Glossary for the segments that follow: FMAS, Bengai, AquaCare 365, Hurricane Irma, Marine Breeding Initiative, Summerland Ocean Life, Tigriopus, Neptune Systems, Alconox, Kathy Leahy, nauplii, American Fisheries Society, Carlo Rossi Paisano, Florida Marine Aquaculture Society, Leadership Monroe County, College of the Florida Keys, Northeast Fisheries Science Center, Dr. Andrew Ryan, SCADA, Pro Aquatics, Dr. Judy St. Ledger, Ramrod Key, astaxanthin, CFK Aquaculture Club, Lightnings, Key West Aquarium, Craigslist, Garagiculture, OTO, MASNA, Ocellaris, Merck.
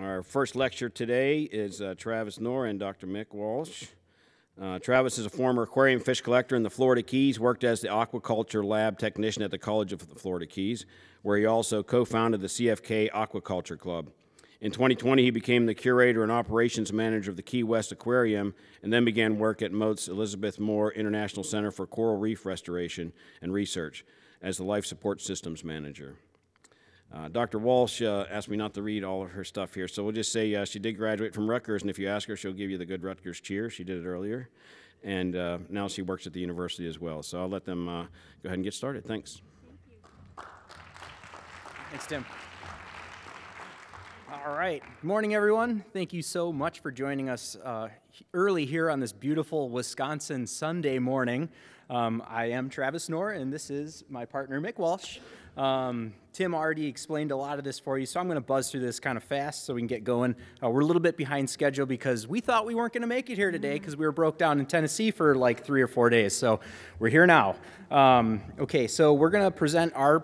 Our first lecture today is Travis Knorr and Dr. Mick Walsh. Travis is a former aquarium fish collector in the Florida Keys, worked as the aquaculture lab technician at the College of the Florida Keys, where he also co-founded the CFK Aquaculture Club. In 2020, he became the curator and operations manager of the Key West Aquarium and then began work at Mote's Elizabeth Moore International Center for Coral Reef Restoration and Research as the life support systems manager. Dr. Walsh asked me not to read all of her stuff here, so we'll just say she did graduate from Rutgers, and if you ask her, she'll give you the good Rutgers cheer. She did it earlier, and now she works at the university as well. So I'll let them go ahead and get started. Thanks. Thank you. Thanks, Tim. All right. Good morning, everyone. Thank you so much for joining us early here on this beautiful Wisconsin Sunday morning. I am Travis Knorr, and this is my partner, Mick Walsh. Tim already explained a lot of this for you, so I'm going to buzz through this kind of fast so we can get going. We're a little bit behind schedule because we thought we weren't going to make it here today because we were broke down in Tennessee for like 3 or 4 days, so we're here now. Okay, so we're going to present our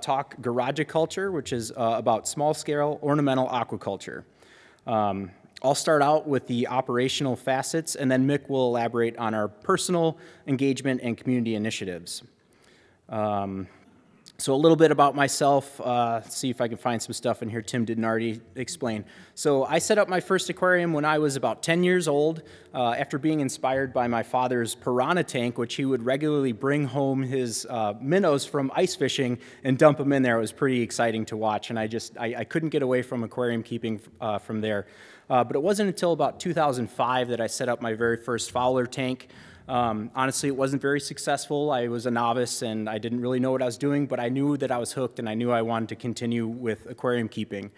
talk, Garagiculture, which is about small-scale ornamental aquaculture. I'll start out with the operational facets, and then Mick will elaborate on our personal engagement and community initiatives. So a little bit about myself, see if I can find some stuff in here Tim didn't already explain. So I set up my first aquarium when I was about 10 years old after being inspired by my father's piranha tank, which he would regularly bring home his minnows from ice fishing and dump them in there. It was pretty exciting to watch, and I couldn't get away from aquarium keeping from there. But it wasn't until about 2005 that I set up my very first Fowler tank. Honestly, it wasn't very successful. I was a novice and I didn't really know what I was doing, but I knew that I was hooked and I knew I wanted to continue with aquarium keeping.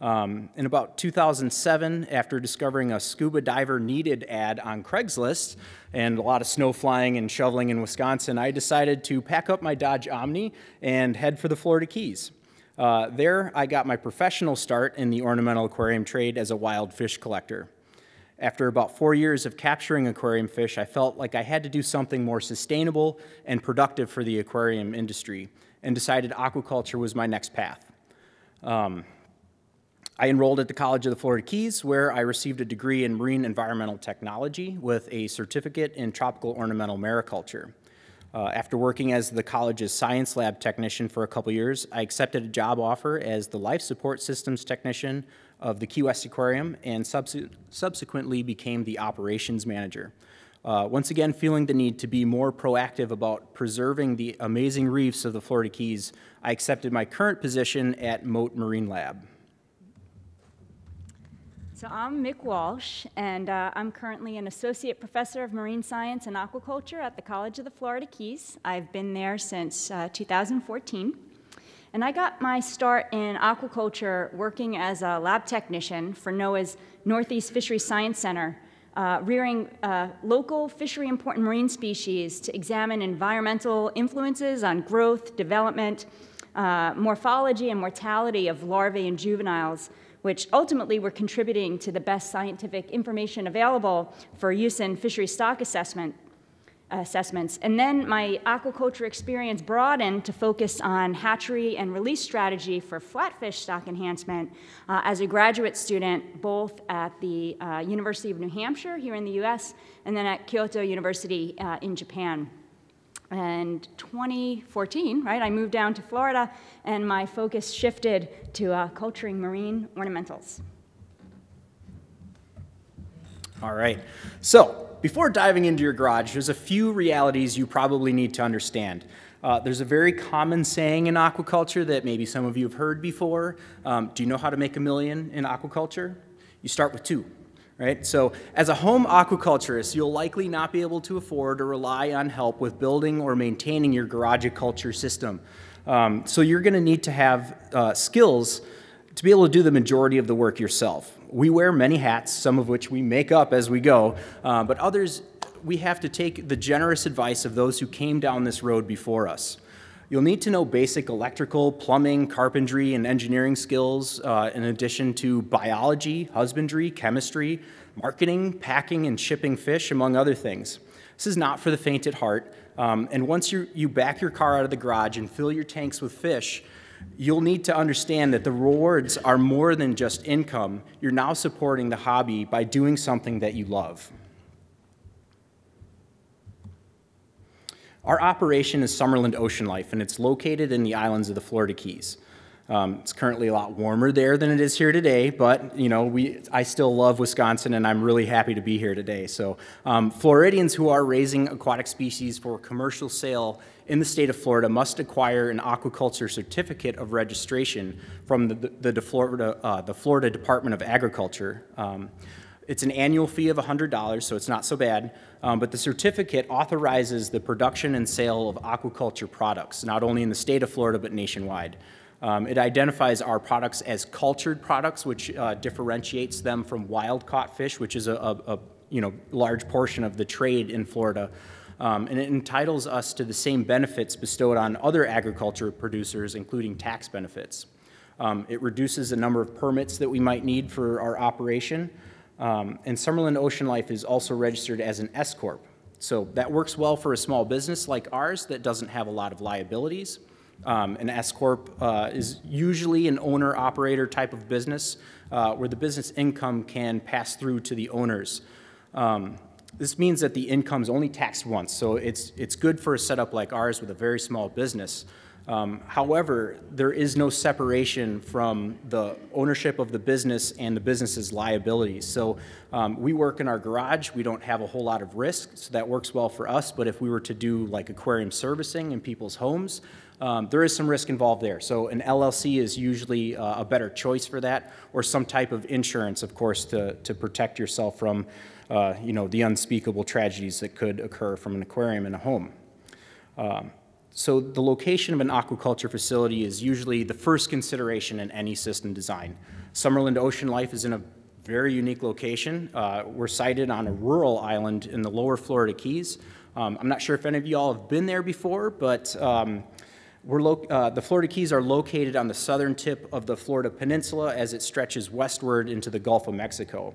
In about 2007, after discovering a scuba diver needed ad on Craigslist and a lot of snow flying and shoveling in Wisconsin, I decided to pack up my Dodge Omni and head for the Florida Keys. There, I got my professional start in the ornamental aquarium trade as a wild fish collector. After about 4 years of capturing aquarium fish, I felt like I had to do something more sustainable and productive for the aquarium industry and decided aquaculture was my next path. I enrolled at the College of the Florida Keys, where I received a degree in marine environmental technology with a certificate in tropical ornamental mariculture. After working as the college's science lab technician for a couple years, I accepted a job offer as the life support systems technician of the Key West Aquarium and subsequently became the operations manager. Once again, feeling the need to be more proactive about preserving the amazing reefs of the Florida Keys, I accepted my current position at Mote Marine Lab. So I'm Mick Walsh, and I'm currently an associate professor of marine science and aquaculture at the College of the Florida Keys. I've been there since 2014. And I got my start in aquaculture working as a lab technician for NOAA's Northeast Fisheries Science Center, rearing local fishery important marine species to examine environmental influences on growth, development, morphology, and mortality of larvae and juveniles, which ultimately were contributing to the best scientific information available for use in fishery stock assessments. And then my aquaculture experience broadened to focus on hatchery and release strategy for flatfish stock enhancement as a graduate student, both at the University of New Hampshire here in the US and then at Kyoto University in Japan. And 2014, right, I moved down to Florida and my focus shifted to culturing marine ornamentals. All right, so before diving into your garage, there's a few realities you probably need to understand. There's a very common saying in aquaculture that maybe some of you have heard before. Do you know how to make $1 million in aquaculture? You start with 2, right? So as a home aquaculturist, you'll likely not be able to afford or rely on help with building or maintaining your garagiculture system. So you're going to need to have skills to be able to do the majority of the work yourself. We wear many hats, some of which we make up as we go, but others, we have to take the generous advice of those who came down this road before us. You'll need to know basic electrical, plumbing, carpentry, and engineering skills, in addition to biology, husbandry, chemistry, marketing, packing, and shipping fish, among other things. This is not for the faint at heart, and once you back your car out of the garage and fill your tanks with fish, you'll need to understand that the rewards are more than just income. You're now supporting the hobby by doing something that you love. Our operation is Summerland Ocean Life, and it's located in the islands of the Florida Keys. It's currently a lot warmer there than it is here today, but you know, I still love Wisconsin, and I'm really happy to be here today. So Floridians who are raising aquatic species for commercial sale in the state of Florida must acquire an aquaculture certificate of registration from the Florida Department of Agriculture. It's an annual fee of $100, so it's not so bad, but the certificate authorizes the production and sale of aquaculture products, not only in the state of Florida, but nationwide. It identifies our products as cultured products, which differentiates them from wild-caught fish, which is a large portion of the trade in Florida. And it entitles us to the same benefits bestowed on other agriculture producers, including tax benefits. It reduces the number of permits that we might need for our operation. And Summerland Ocean Life is also registered as an S Corp. So that works well for a small business like ours that doesn't have a lot of liabilities. An S-Corp is usually an owner-operator type of business where the business income can pass through to the owners. This means that the income is only taxed once, so it's good for a setup like ours with a very small business. However, there is no separation from the ownership of the business and the business's liabilities. So we work in our garage. We don't have a whole lot of risk, so that works well for us. But if we were to do like aquarium servicing in people's homes, there is some risk involved there. So an LLC is usually a better choice for that, or some type of insurance, of course, to protect yourself from the unspeakable tragedies that could occur from an aquarium in a home. So the location of an aquaculture facility is usually the first consideration in any system design. Summerland Ocean Life is in a very unique location. We're sited on a rural island in the lower Florida Keys. I'm not sure if any of you all have been there before, but the Florida Keys are located on the southern tip of the Florida Peninsula as it stretches westward into the Gulf of Mexico.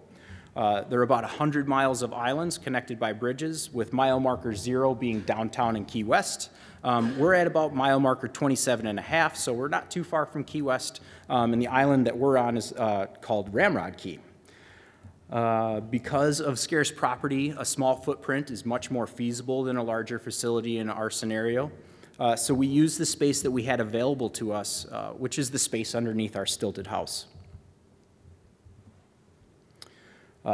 There are about 100 miles of islands connected by bridges, with mile marker 0 being downtown in Key West. We're at about mile marker 27.5, so we're not too far from Key West, and the island that we're on is called Ramrod Key. Because of scarce property, a small footprint is much more feasible than a larger facility in our scenario. So we use the space that we had available to us, which is the space underneath our stilted house.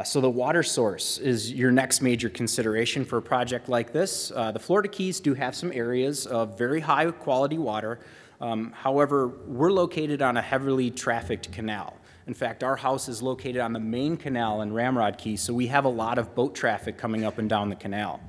So the water source is your next major consideration for a project like this. The Florida Keys do have some areas of very high quality water. However, we're located on a heavily trafficked canal. In fact, our house is located on the main canal in Ramrod Key, so we have a lot of boat traffic coming up and down the canal.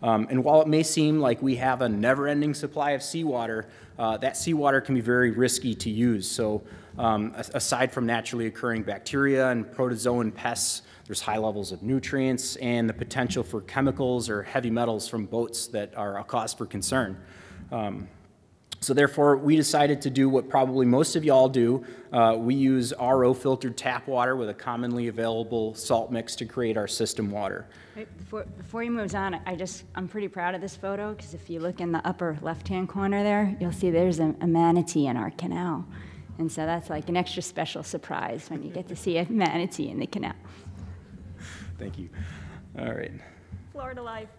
And while it may seem like we have a never-ending supply of seawater, that seawater can be very risky to use. So aside from naturally occurring bacteria and protozoan pests, there's high levels of nutrients and the potential for chemicals or heavy metals from boats that are a cause for concern. So therefore, we decided to do what probably most of y'all do. We use RO filtered tap water with a commonly available salt mix to create our system water. Wait, before you move on, I'm pretty proud of this photo, because if you look in the upper left-hand corner there, you'll see there's a manatee in our canal. And so that's like an extra special surprise when you get to see a manatee in the canal. Thank you. All right. Florida life.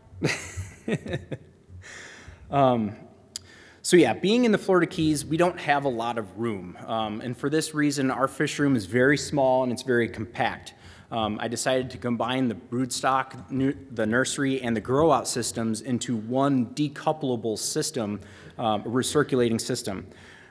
So yeah, being in the Florida Keys, we don't have a lot of room. And for this reason, our fish room is very small and it's very compact. I decided to combine the broodstock, the nursery, and the grow-out systems into one decoupleable system, a recirculating system.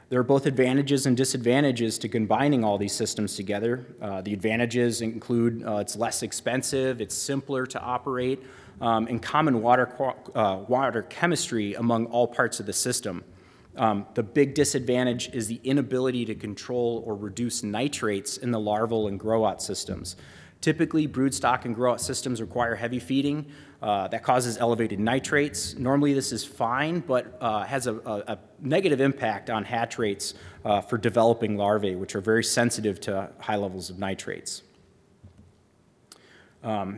There are both advantages and disadvantages to combining all these systems together. The advantages include it's less expensive, it's simpler to operate, and common water chemistry among all parts of the system. The big disadvantage is the inability to control or reduce nitrates in the larval and grow-out systems. Typically, broodstock and grow-out systems require heavy feeding. That causes elevated nitrates. Normally, this is fine, but has a negative impact on hatch rates for developing larvae, which are very sensitive to high levels of nitrates.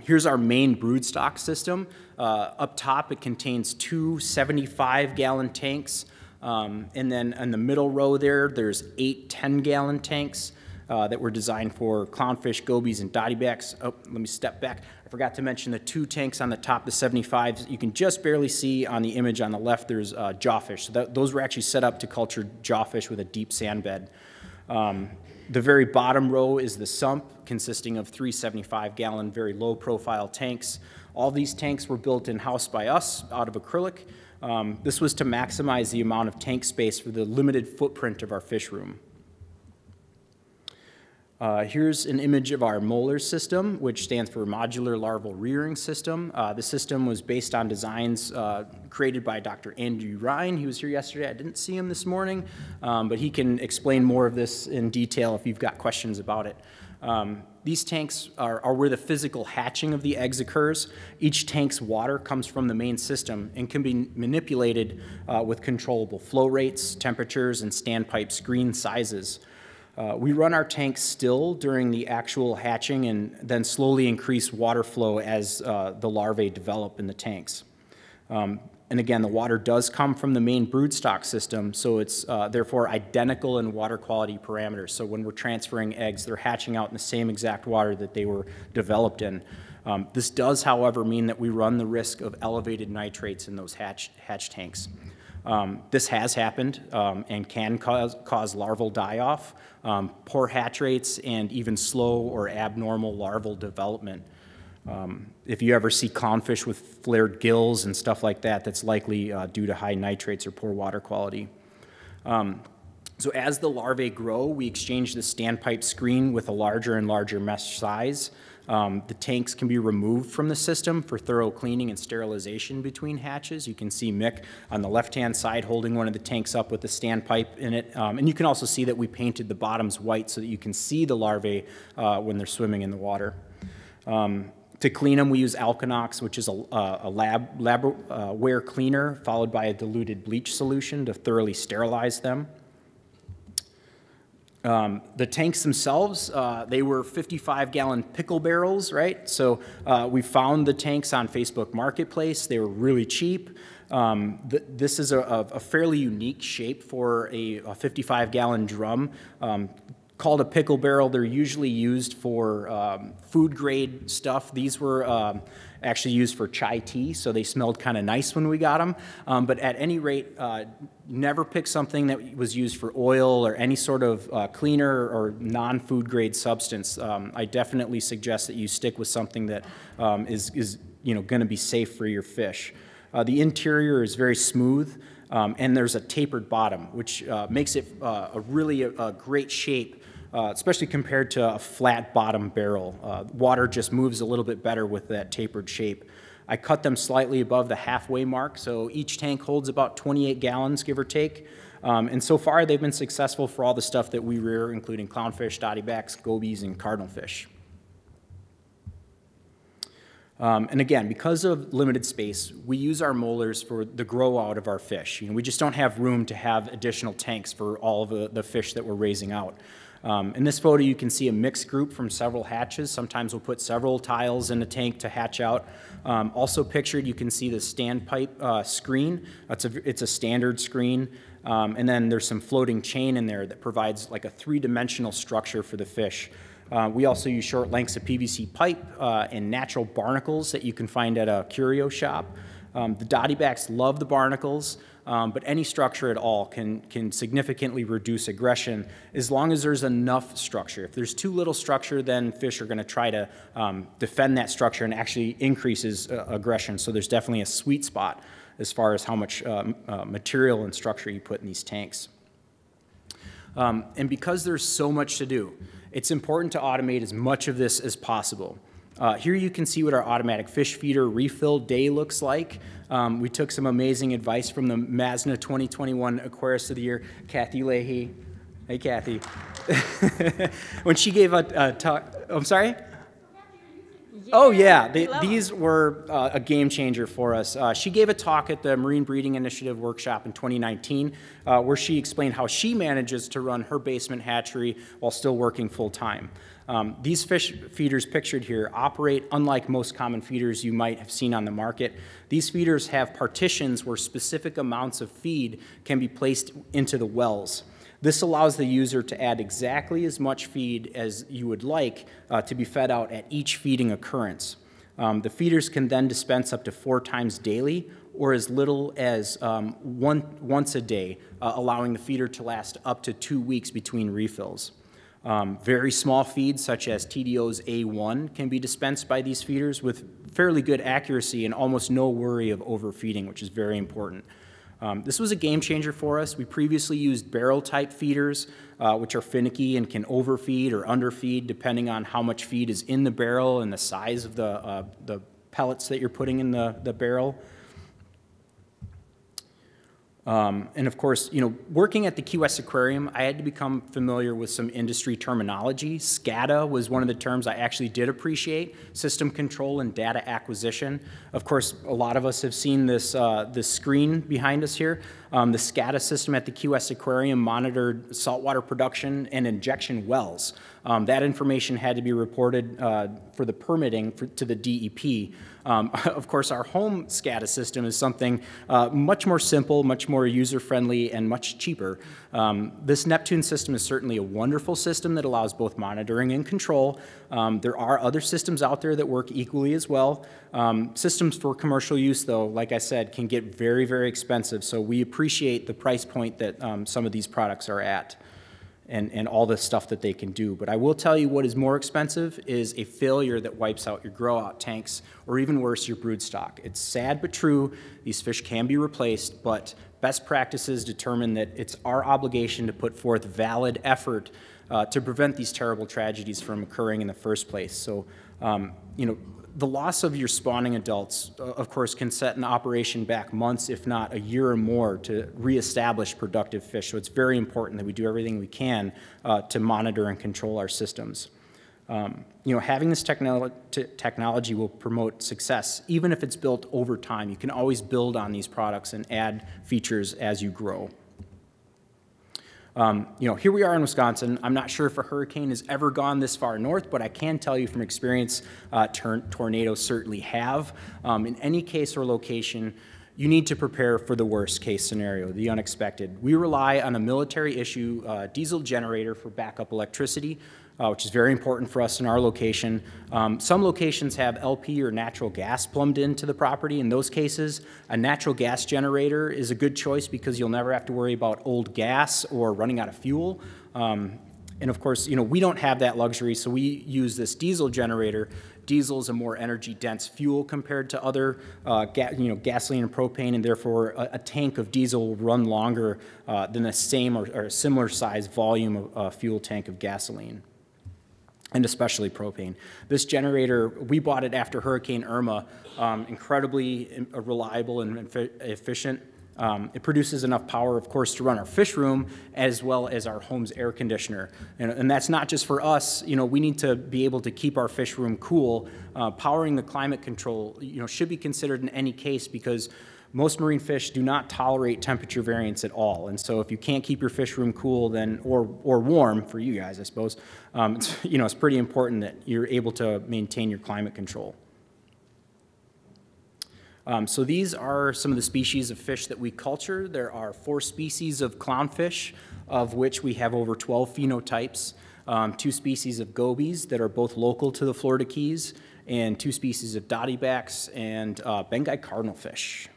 Here's our main broodstock system. Up top, it contains two 75-gallon tanks And then in the middle row there, there's 8 10-gallon tanks that were designed for clownfish, gobies, and dottybacks. Oh, let me step back. I forgot to mention the 2 tanks on the top, the 75s. You can just barely see on the image on the left, there's jawfish. So those were actually set up to culture jawfish with a deep sand bed. The very bottom row is the sump, consisting of 3 75-gallon, very low-profile tanks. All these tanks were built in-house by us out of acrylic. This was to maximize the amount of tank space for the limited footprint of our fish room. Here's an image of our molar system, which stands for Modular Larval Rearing System. The system was based on designs created by Dr. Andrew Ryan. He was here yesterday. I didn't see him this morning, but he can explain more of this in detail if you've got questions about it. These tanks are where the physical hatching of the eggs occurs. Each tank's water comes from the main system and can be manipulated with controllable flow rates, temperatures, and standpipe screen sizes. We run our tanks still during the actual hatching and then slowly increase water flow as the larvae develop in the tanks. And again, the water does come from the main broodstock system, so it's therefore identical in water quality parameters. So when we're transferring eggs, they're hatching out in the same exact water that they were developed in. This does, however, mean that we run the risk of elevated nitrates in those hatch tanks. This has happened and can cause larval die-off, poor hatch rates, and even slow or abnormal larval development. If you ever see clownfish with flared gills and stuff like that, that's likely due to high nitrates or poor water quality. So as the larvae grow, we exchange the standpipe screen with a larger and larger mesh size. The tanks can be removed from the system for thorough cleaning and sterilization between hatches. You can see Mick on the left-hand side holding one of the tanks up with the standpipe in it. And you can also see that we painted the bottoms white so that you can see the larvae when they're swimming in the water. To clean them, we use Alconox, which is a labware cleaner, followed by a diluted bleach solution to thoroughly sterilize them. The tanks themselves, they were 55-gallon pickle barrels, right? So we found the tanks on Facebook Marketplace. They were really cheap. This is a fairly unique shape for a 55-gallon drum. Called a pickle barrel. They're usually used for food-grade stuff. These were actually used for chai tea, so they smelled kind of nice when we got them. But at any rate, never pick something that was used for oil or any sort of cleaner or non-food-grade substance. I definitely suggest that you stick with something that is going to be safe for your fish. The interior is very smooth. And there's a tapered bottom, which makes it a really great shape, especially compared to a flat bottom barrel. Water just moves a little bit better with that tapered shape. I cut them slightly above the halfway mark, so each tank holds about 28 gallons, give or take. And so far, they've been successful for all the stuff that we rear, including clownfish, dottybacks, gobies, and cardinalfish. And again, because of limited space, we use our molars for the grow out of our fish. We just don't have room to have additional tanks for all of the fish that we're raising out. In this photo, you can see a mixed group from several hatches. Sometimes we'll put several tiles in a tank to hatch out. Also pictured, you can see the standpipe screen. It's a standard screen. And then there's some floating chain in there that provides like a 3-dimensional structure for the fish. We also use short lengths of PVC pipe and natural barnacles that you can find at a curio shop. The dottybacks love the barnacles, but any structure at all can significantly reduce aggression as long as there's enough structure. If there's too little structure, then fish are going to try to defend that structure and actually increases aggression. So there's definitely a sweet spot as far as how much material and structure you put in these tanks. And because there's so much to do, it's important to automate as much of this as possible. Here you can see what our automatic fish feeder refill day looks like. We took some amazing advice from the MASNA 2021 Aquarist of the Year, Kathy Leahy. Hey, Kathy. When she gave a talk, I'm sorry? Yeah, oh yeah, these were a game changer for us. She gave a talk at the Marine Breeding Initiative workshop in 2019 where she explained how she manages to run her basement hatchery while still working full time. These fish feeders pictured here operate unlike most common feeders you might have seen on the market. These feeders have partitions where specific amounts of feed can be placed into the wells. This allows the user to add exactly as much feed as you would like to be fed out at each feeding occurrence. The feeders can then dispense up to 4 times daily or as little as once a day, allowing the feeder to last up to 2 weeks between refills. Very small feeds such as TDO's A1 can be dispensed by these feeders with fairly good accuracy and almost no worry of overfeeding, which is very important. This was a game changer for us. We previously used barrel type feeders, which are finicky and can overfeed or underfeed depending on how much feed is in the barrel and the size of the pellets that you're putting in the barrel. And of course, you know, working at the Key West Aquarium, I had to become familiar with some industry terminology. SCADA was one of the terms I actually did appreciate, system control and data acquisition. Of course, a lot of us have seen this, this screen behind us here. The SCADA system at the Key West Aquarium monitored saltwater production and injection wells. That information had to be reported for the permitting to the DEP. Of course, our home SCADA system is something much more simple, much more user-friendly, and much cheaper. This Neptune system is certainly a wonderful system that allows both monitoring and control. There are other systems out there that work equally as well. Systems for commercial use, though, like I said, can get very, very expensive, so we appreciate the price point that some of these products are at. And all the stuff that they can do. But I will tell you what is more expensive is a failure that wipes out your grow out tanks, or even worse, your brood stock. It's sad but true, these fish can be replaced, but best practices determine that it's our obligation to put forth valid effort to prevent these terrible tragedies from occurring in the first place. So, you know, the loss of your spawning adults, of course, can set an operation back months, if not a year or more, to reestablish productive fish. So it's very important that we do everything we can to monitor and control our systems. You know, having this technology will promote success, even if it's built over time. You can always build on these products and add features as you grow. You know, here we are in Wisconsin. I'm not sure if a hurricane has ever gone this far north, but I can tell you from experience, tornadoes certainly have. In any case or location, you need to prepare for the worst case scenario, the unexpected. We rely on a military issue diesel generator for backup electricity, which is very important for us in our location. Some locations have LP or natural gas plumbed into the property. In those cases, a natural gas generator is a good choice because you'll never have to worry about old gas or running out of fuel. And of course, you know, we don't have that luxury, so we use this diesel generator. Diesel is a more energy-dense fuel compared to other gasoline and propane, and therefore a tank of diesel will run longer than the same or a similar size volume of fuel tank of gasoline, and especially propane. This generator, we bought it after Hurricane Irma, incredibly reliable and efficient. It produces enough power, of course, to run our fish room as well as our home's air conditioner. And that's not just for us. You know, we need to be able to keep our fish room cool. Powering the climate control, you know, should be considered in any case because most marine fish do not tolerate temperature variance at all. And so if you can't keep your fish room cool, then, or warm for you guys, I suppose, it's, you know, it's pretty important that you're able to maintain your climate control. So these are some of the species of fish that we culture. There are 4 species of clownfish, of which we have over 12 phenotypes, 2 species of gobies that are both local to the Florida Keys, and 2 species of dottybacks and Bengai cardinalfish.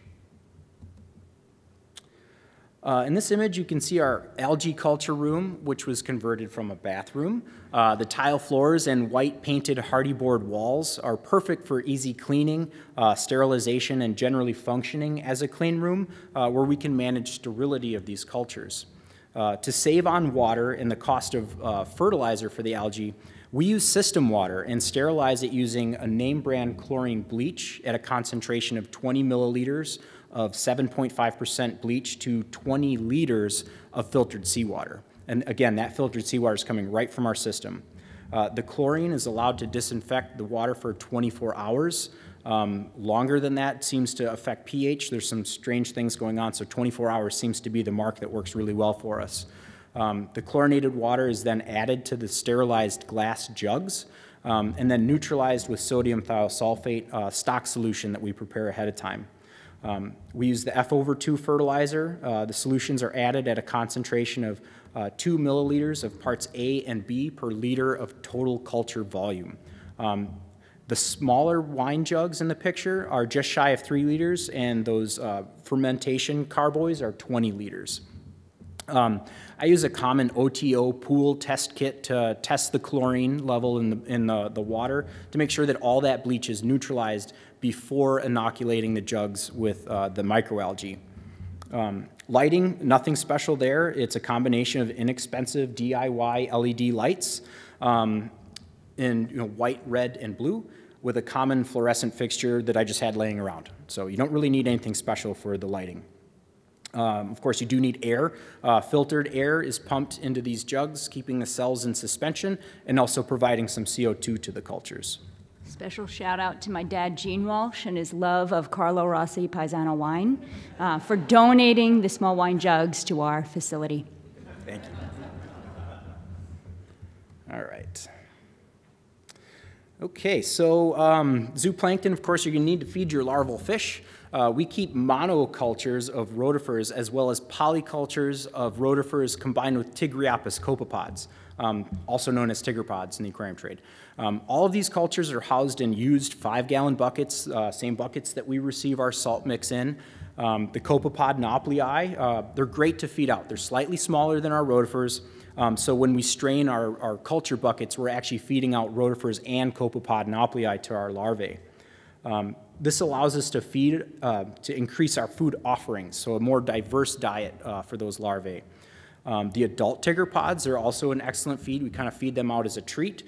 In this image, you can see our algae culture room, which was converted from a bathroom. The tile floors and white painted hardyboard walls are perfect for easy cleaning, sterilization, and generally functioning as a clean room where we can manage sterility of these cultures. To save on water and the cost of fertilizer for the algae, we use system water and sterilize it using a name brand chlorine bleach at a concentration of 20 milliliters of 7.5% bleach to 20 liters of filtered seawater. And again, that filtered seawater is coming right from our system. The chlorine is allowed to disinfect the water for 24 hours. Longer than that seems to affect pH. There's some strange things going on, so 24 hours seems to be the mark that works really well for us. The chlorinated water is then added to the sterilized glass jugs and then neutralized with sodium thiosulfate stock solution that we prepare ahead of time. We use the F/2 fertilizer. The solutions are added at a concentration of 2 milliliters of parts A and B per liter of total culture volume. The smaller wine jugs in the picture are just shy of 3 liters, and those fermentation carboys are 20 liters. I use a common OTO pool test kit to test the chlorine level in the water to make sure that all that bleach is neutralized before inoculating the jugs with the microalgae. Lighting, nothing special there. It's a combination of inexpensive DIY LED lights in white, red, and blue with a common fluorescent fixture that I just had laying around. So you don't really need anything special for the lighting. Of course, you do need air. Filtered air is pumped into these jugs, keeping the cells in suspension and also providing some CO2 to the cultures. Special shout out to my dad, Gene Walsh, and his love of Carlo Rossi Paisano wine for donating the small wine jugs to our facility. Thank you. All right. Okay, so zooplankton, of course, you're going to need to feed your larval fish. We keep monocultures of rotifers as well as polycultures of rotifers combined with Tigriopus copepods, also known as tigripods in the aquarium trade. All of these cultures are housed in used 5-gallon buckets, same buckets that we receive our salt mix in. The copepod nauplii, they're great to feed out. They're slightly smaller than our rotifers, so when we strain our culture buckets, we're actually feeding out rotifers and copepod nauplii to our larvae. This allows us to feed, to increase our food offerings, so a more diverse diet for those larvae. The adult tigripods are also an excellent feed. We kind of feed them out as a treat,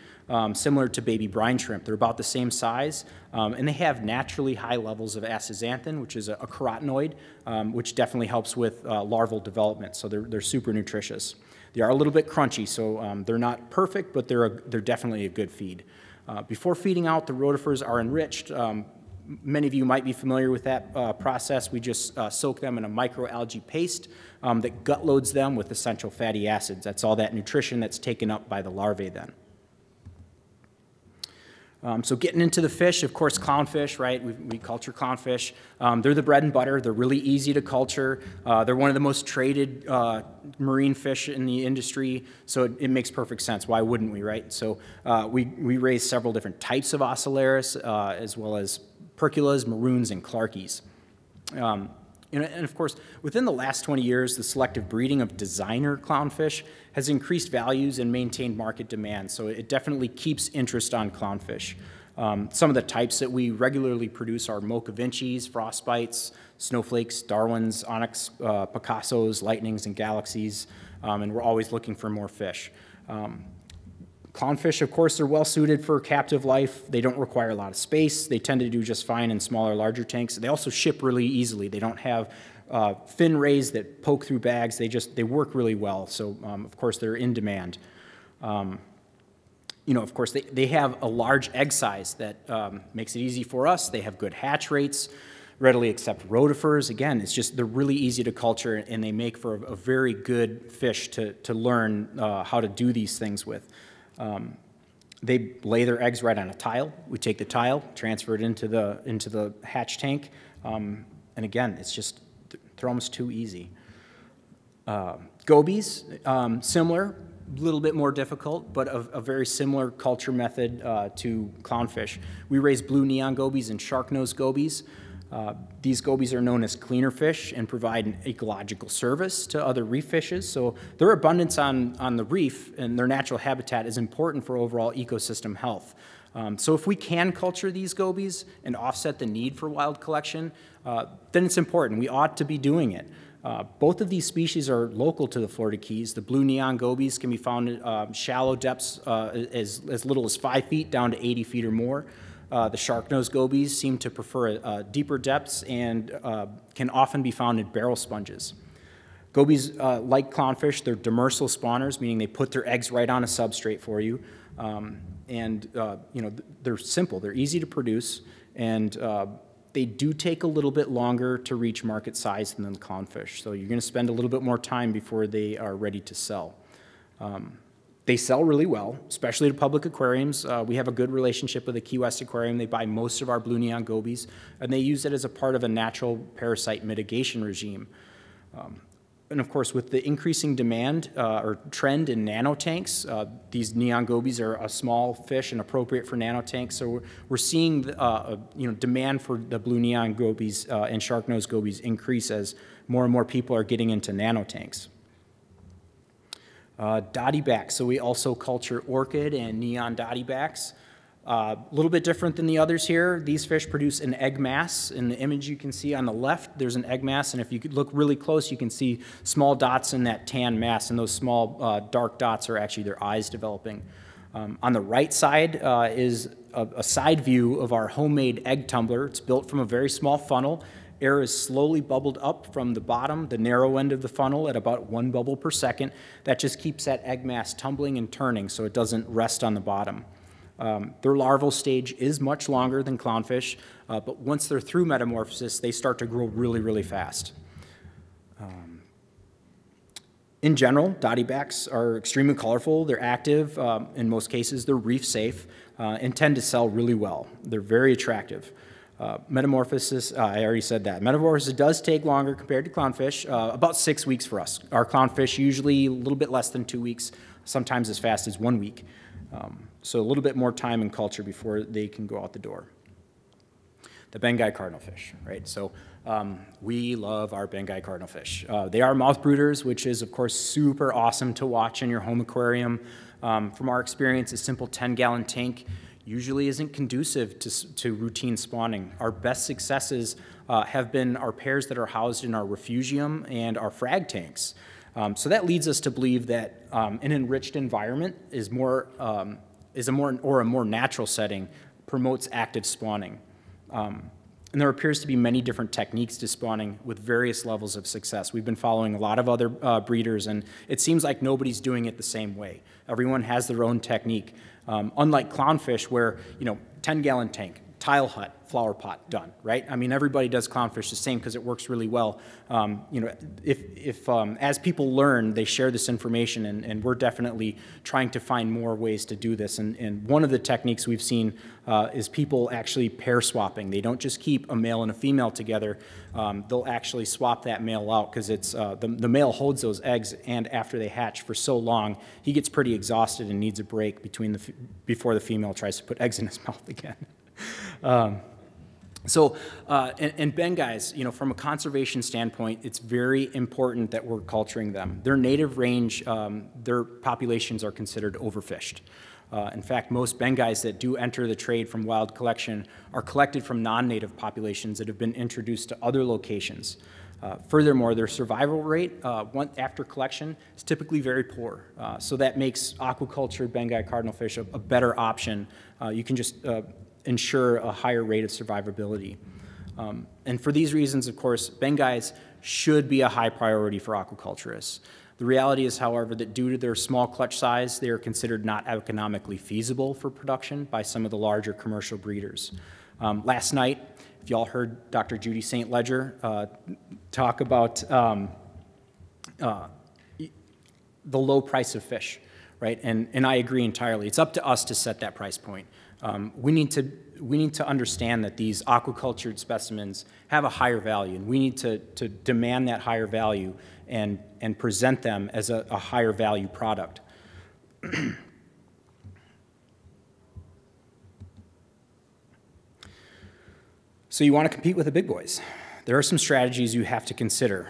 similar to baby brine shrimp. They're about the same size, and they have naturally high levels of astaxanthin, which is a carotenoid, which definitely helps with larval development, so they're super nutritious. They are a little bit crunchy, so they're not perfect, but they're definitely a good feed. Before feeding out, the rotifers are enriched. Many of you might be familiar with that process. We just soak them in a microalgae paste that gut loads them with essential fatty acids. That's all that nutrition that's taken up by the larvae then. So getting into the fish, of course, clownfish, right? We culture clownfish. They're the bread and butter. They're really easy to culture. They're one of the most traded marine fish in the industry, so it makes perfect sense. Why wouldn't we, right? So we raise several different types of Ocellaris, as well as Perculas, Maroons, and Clarkies. And of course, within the last 20 years, the selective breeding of designer clownfish has increased values and maintained market demand, so it definitely keeps interest on clownfish. Some of the types that we regularly produce are Mocha Vincis, Frostbites, Snowflakes, Darwins, Onyx, Picassos, Lightnings, and Galaxies, and we're always looking for more fish. Clownfish, of course, are well suited for captive life. They don't require a lot of space. They tend to do just fine in smaller, larger tanks. They also ship really easily. They don't have fin rays that poke through bags. They work really well. So, of course, they're in demand. Of course, they have a large egg size that makes it easy for us. They have good hatch rates, readily accept rotifers. Again, it's just they're really easy to culture, and they make for a very good fish to learn how to do these things with. They lay their eggs right on a tile. We take the tile, transfer it into the hatch tank, and again, it's just they're almost too easy. Gobies, similar, a little bit more difficult, but a very similar culture method to clownfish. We raise blue neon gobies and shark nose gobies. These gobies are known as cleaner fish and provide an ecological service to other reef fishes. So their abundance on the reef and their natural habitat is important for overall ecosystem health. So if we can culture these gobies and offset the need for wild collection, then it's important. We ought to be doing it. Both of these species are local to the Florida Keys. The blue neon gobies can be found in shallow depths as little as 5 feet down to 80 feet or more. The shark-nosed gobies seem to prefer deeper depths and can often be found in barrel sponges. Gobies, like clownfish, they're demersal spawners, meaning they put their eggs right on a substrate for you. They're simple, they're easy to produce, and they do take a little bit longer to reach market size than the clownfish. So you're going to spend a little bit more time before they are ready to sell. They sell really well, especially to public aquariums. We have a good relationship with the Key West Aquarium. They buy most of our blue neon gobies, and they use it as a part of a natural parasite mitigation regime. And of course, with the increasing demand or trend in nano tanks, these neon gobies are a small fish and appropriate for nano tanks. So we're seeing the, demand for the blue neon gobies and shark nose gobies increase as more and more people are getting into nano tanks. Dottybacks. So we also culture orchid and neon dottybacks. A little bit different than the others here. These fish produce an egg mass. In the image you can see on the left, there's an egg mass, and if you could look really close, you can see small dots in that tan mass, and those small dark dots are actually their eyes developing. On the right side is a side view of our homemade egg tumbler. It's built from a very small funnel. Air is slowly bubbled up from the bottom, the narrow end of the funnel, at about one bubble per second. That just keeps that egg mass tumbling and turning so it doesn't rest on the bottom. Their larval stage is much longer than clownfish, but once they're through metamorphosis, they start to grow really, really fast. In general, dottybacks are extremely colorful. They're active. In most cases, they're reef safe and tend to sell really well. They're very attractive. Metamorphosis, I already said that. Metamorphosis does take longer compared to clownfish, about 6 weeks for us. Our clownfish usually a little bit less than 2 weeks, sometimes as fast as 1 week. So a little bit more time in culture before they can go out the door. The Bengai cardinalfish, right? So we love our Bengai cardinalfish. They are mouth brooders, which is, of course, super awesome to watch in your home aquarium. From our experience, a simple 10-gallon tank usually isn't conducive to routine spawning. Our best successes have been our pairs that are housed in our refugium and our frag tanks. So that leads us to believe that an enriched environment is more a more natural setting, promotes active spawning. And there appears to be many different techniques to spawning with various levels of success. We've been following a lot of other breeders, and it seems like nobody's doing it the same way. Everyone has their own technique. Unlike clownfish, where, you know, 10-gallon tank, tile hut, flower pot, done, right? I mean, everybody does clownfish the same because it works really well. As people learn, they share this information, and we're definitely trying to find more ways to do this. And one of the techniques we've seen is people actually pair swapping. They don't just keep a male and a female together. They'll actually swap that male out because it's the male holds those eggs, and after they hatch for so long, he gets pretty exhausted and needs a break before the female tries to put eggs in his mouth again. So Bengais, you know, from a conservation standpoint, it's very important that we're culturing them. Their native range, their populations are considered overfished. In fact, most Bengais that do enter the trade from wild collection are collected from non-native populations that have been introduced to other locations. Furthermore, their survival rate after collection is typically very poor. So that makes aquaculture Bengai cardinalfish a better option. You can just ensure a higher rate of survivability. And for these reasons, of course, Bengais should be a high priority for aquaculturists. The reality is, however, that due to their small clutch size, they are considered not economically feasible for production by some of the larger commercial breeders. Last night, if y'all heard Dr. Judy St. Ledger talk about the low price of fish, right? And I agree entirely. It's up to us to set that price point. We need to understand that these aquacultured specimens have a higher value, and we need to demand that higher value and present them as a higher value product. So you want to compete with the big boys. There are some strategies you have to consider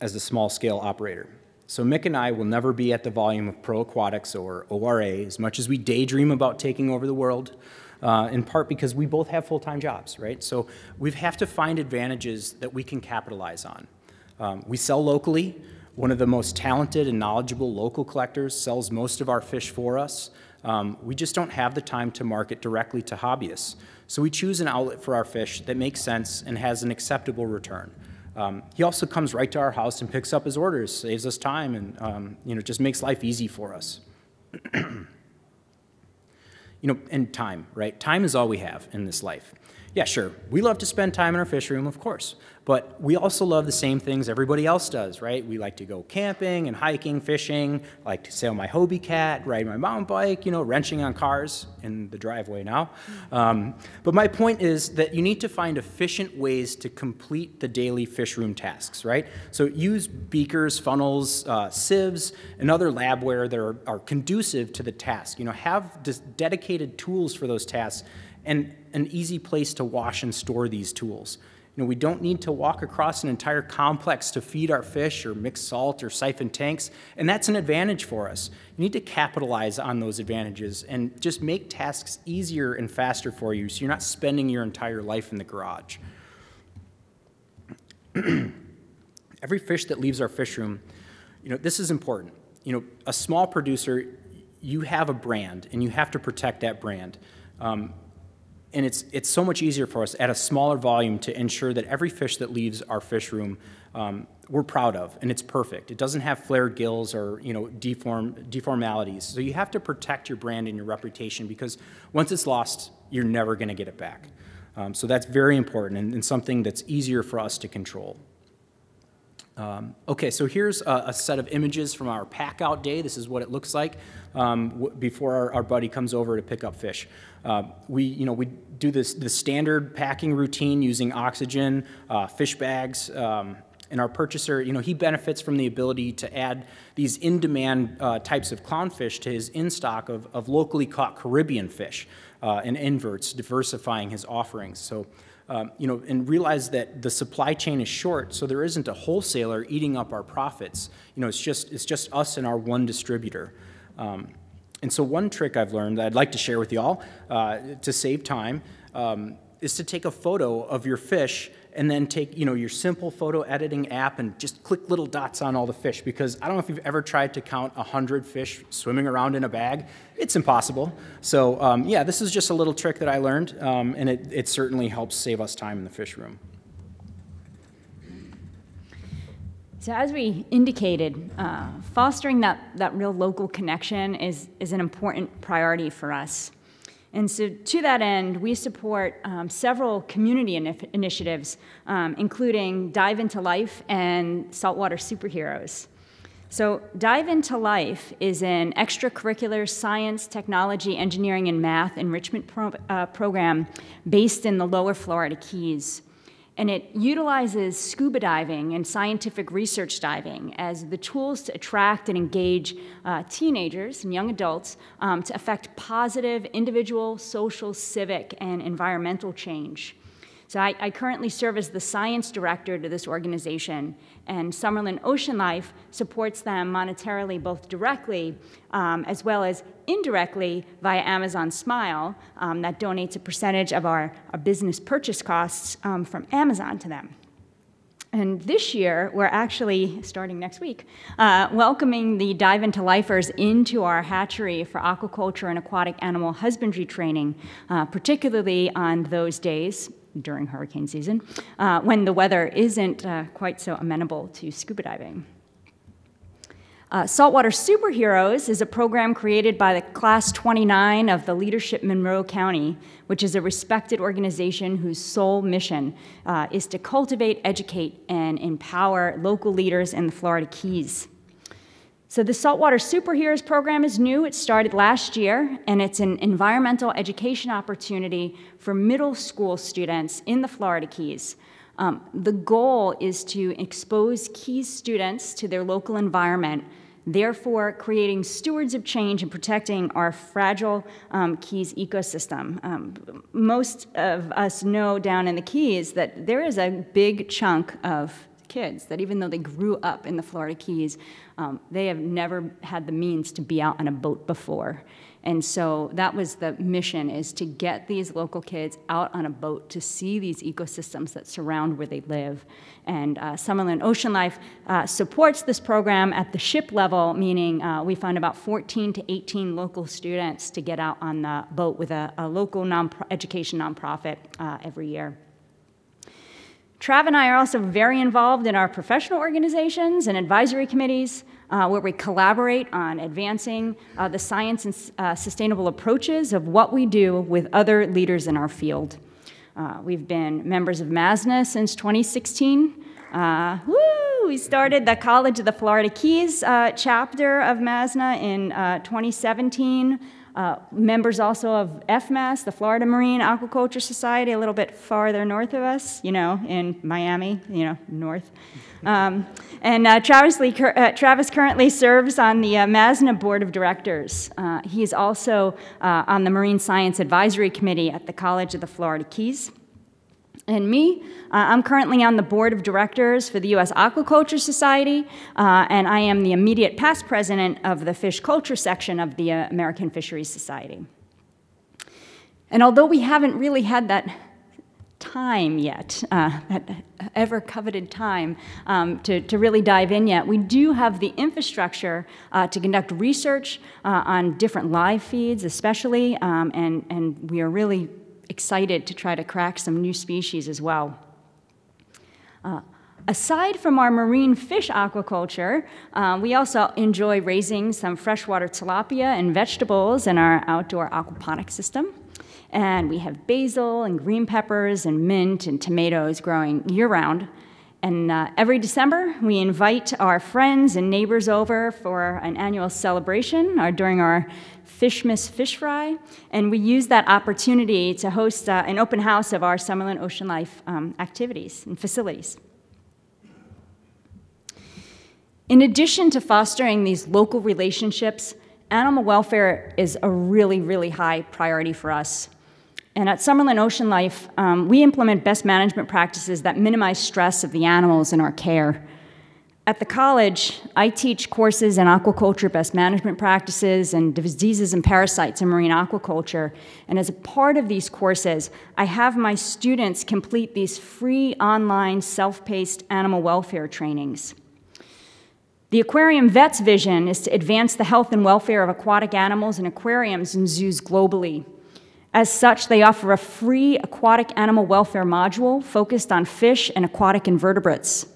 as a small scale operator. So Mick and I will never be at the volume of Pro Aquatics or ORA, as much as we daydream about taking over the world, in part because we both have full-time jobs, right? So we have to find advantages that we can capitalize on. We sell locally. One of the most talented and knowledgeable local collectors sells most of our fish for us. We just don't have the time to market directly to hobbyists. So we choose an outlet for our fish that makes sense and has an acceptable return. He also comes right to our house and picks up his orders, saves us time, and just makes life easy for us. and time, right? Time is all we have in this life. Yeah, sure, we love to spend time in our fish room, of course, but we also love the same things everybody else does, right? We like to go camping and hiking, fishing, I like to sail my Hobie Cat, ride my mountain bike, wrenching on cars in the driveway now. But my point is that you need to find efficient ways to complete the daily fish room tasks, right? So use beakers, funnels, sieves, and other labware that are conducive to the task. Have dedicated tools for those tasks, and an easy place to wash and store these tools. We don't need to walk across an entire complex to feed our fish or mix salt or siphon tanks, and that's an advantage for us. You need to capitalize on those advantages and just make tasks easier and faster for you so you're not spending your entire life in the garage. Every fish that leaves our fish room, this is important. A small producer, you have a brand and you have to protect that brand. And it's so much easier for us at a smaller volume to ensure that every fish that leaves our fish room we're proud of, and it's perfect. It doesn't have flared gills or deformalities. So you have to protect your brand and your reputation, because once it's lost, you're never going to get it back. So that's very important, and something that's easier for us to control. Okay, so here's a set of images from our pack out day. This is what it looks like before our buddy comes over to pick up fish. We do the standard packing routine using oxygen, fish bags, and our purchaser, he benefits from the ability to add these in-demand types of clownfish to his in-stock of locally caught Caribbean fish and inverts, diversifying his offerings. So, and realize that the supply chain is short, so there isn't a wholesaler eating up our profits. It's just us and our one distributor. And so one trick I've learned that I'd like to share with you all to save time is to take a photo of your fish and then take your simple photo editing app and just click little dots on all the fish, because I don't know if you've ever tried to count 100 fish swimming around in a bag. It's impossible. So yeah, this is just a little trick that I learned, and it certainly helps save us time in the fish room. So as we indicated, fostering that real local connection is an important priority for us. And so to that end, we support several community initiatives, including Dive Into Life and Saltwater Superheroes. So Dive Into Life is an extracurricular science, technology, engineering, and math enrichment program based in the lower Florida Keys. And it utilizes scuba diving and scientific research diving as the tools to attract and engage teenagers and young adults to affect positive individual, social, civic, and environmental change. So I currently serve as the science director to this organization, and Summerland Ocean Life supports them monetarily, both directly as well as indirectly via Amazon Smile, that donates a percentage of our business purchase costs from Amazon to them. And this year, we're actually, starting next week, welcoming the Dive Into Lifers into our hatchery for aquaculture and aquatic animal husbandry training, particularly on those days during hurricane season, when the weather isn't quite so amenable to scuba diving. Saltwater Superheroes is a program created by the Class 29 of the Leadership Monroe County, which is a respected organization whose sole mission is to cultivate, educate, and empower local leaders in the Florida Keys. So the Saltwater Superheroes program is new. It started last year, and it's an environmental education opportunity for middle school students in the Florida Keys. The goal is to expose Keys students to their local environment, therefore creating stewards of change and protecting our fragile Keys ecosystem. Most of us know down in the Keys that there is a big chunk of kids that, even though they grew up in the Florida Keys, they have never had the means to be out on a boat before. And so that was the mission, is to get these local kids out on a boat to see these ecosystems that surround where they live. And Summerland Ocean Life supports this program at the ship level, meaning we fund about 14 to 18 local students to get out on the boat with a local education nonprofit every year. Trav and I are also very involved in our professional organizations and advisory committees. where we collaborate on advancing the science and sustainable approaches of what we do with other leaders in our field. We've been members of MASNA since 2016. We started the College of the Florida Keys chapter of MASNA in 2017. Members also of FMAS, the Florida Marine Aquaculture Society, a little bit farther north of us, you know, in Miami, you know, north. Travis currently serves on the MASNA Board of Directors. He's also on the Marine Science Advisory Committee at the College of the Florida Keys. And me, I'm currently on the Board of Directors for the U.S. Aquaculture Society, and I am the immediate past president of the Fish Culture section of the American Fisheries Society. And although we haven't really had that time yet, that ever-coveted time to really dive in yet, we do have the infrastructure to conduct research on different live feeds especially, and we are really excited to try to crack some new species as well. Aside from our marine fish aquaculture, we also enjoy raising some freshwater tilapia and vegetables in our outdoor aquaponics system. And we have basil and green peppers and mint and tomatoes growing year-round. And every December, we invite our friends and neighbors over for an annual celebration during our Fishmas Fish Fry, and we use that opportunity to host an open house of our Summerland Ocean Life activities and facilities. In addition to fostering these local relationships, animal welfare is a really, really high priority for us. And at Summerland Ocean Life, we implement best management practices that minimize stress of the animals in our care. At the college, I teach courses in aquaculture best management practices and diseases and parasites in marine aquaculture. And as a part of these courses, I have my students complete these free online self-paced animal welfare trainings. The aquarium vet's vision is to advance the health and welfare of aquatic animals in aquariums and zoos globally. As such, they offer a free aquatic animal welfare module focused on fish and aquatic invertebrates.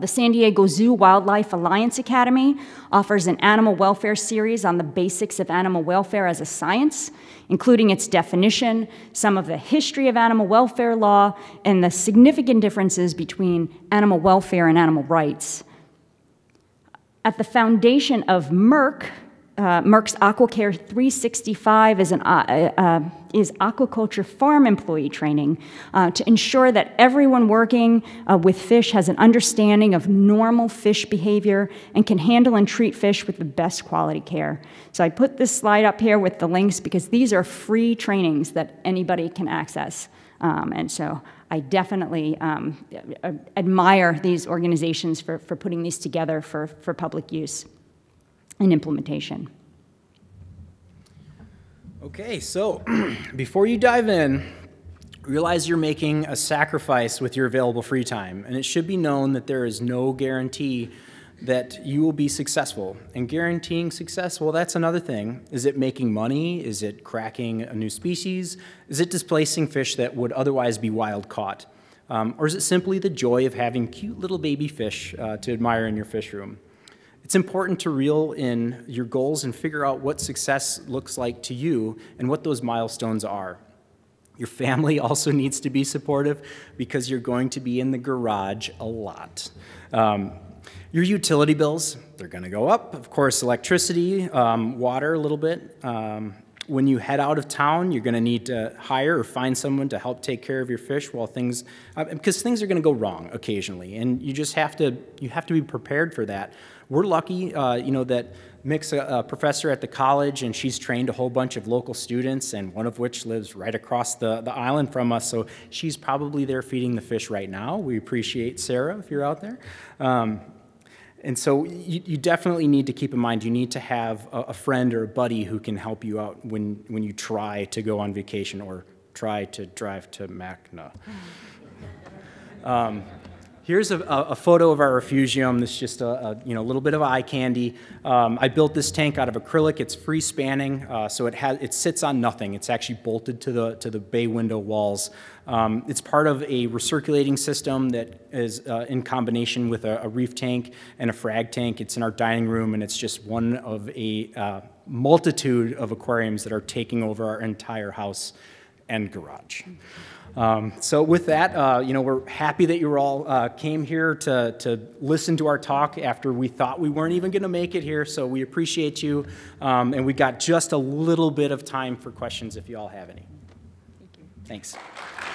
The San Diego Zoo Wildlife Alliance Academy offers an animal welfare series on the basics of animal welfare as a science, including its definition, some of the history of animal welfare law, and the significant differences between animal welfare and animal rights. At the foundation of MRC, Merck's AquaCare 365 is aquaculture farm employee training to ensure that everyone working with fish has an understanding of normal fish behavior and can handle and treat fish with the best quality care. So I put this slide up here with the links because these are free trainings that anybody can access. And so I definitely admire these organizations for putting these together for public use and implementation. Okay, so before you dive in, realize you're making a sacrifice with your available free time, and it should be known that there is no guarantee that you will be successful. And guaranteeing success, well, that's another thing. Is it making money? Is it cracking a new species? Is it displacing fish that would otherwise be wild caught? Or is it simply the joy of having cute little baby fish to admire in your fish room? It's important to reel in your goals and figure out what success looks like to you and what those milestones are. Your family also needs to be supportive because you're going to be in the garage a lot. Your utility bills, they're going to go up. Of course, electricity, water a little bit. When you head out of town, you're going to need to hire or find someone to help take care of your fish while things, because things are going to go wrong occasionally, and you just have to, you have to be prepared for that. We're lucky, you know, that Mick's a professor at the college, and she's trained a whole bunch of local students, and one of which lives right across the island from us, so she's probably there feeding the fish right now. We appreciate Sarah if you're out there. And so you definitely need to keep in mind, you need to have a friend or a buddy who can help you out when you try to go on vacation or try to drive to MACNA. Here's a photo of our refugium. This is just a little bit of eye candy. I built this tank out of acrylic. It's free spanning, so it sits on nothing. It's actually bolted to the bay window walls. It's part of a recirculating system that is in combination with a reef tank and a frag tank. It's in our dining room, and it's just one of a multitude of aquariums that are taking over our entire house and garage. So with that, we're happy that you all came here to listen to our talk after we thought we weren't even going to make it here. So we appreciate you, and we got just a little bit of time for questions if you all have any. Thank you. Thanks.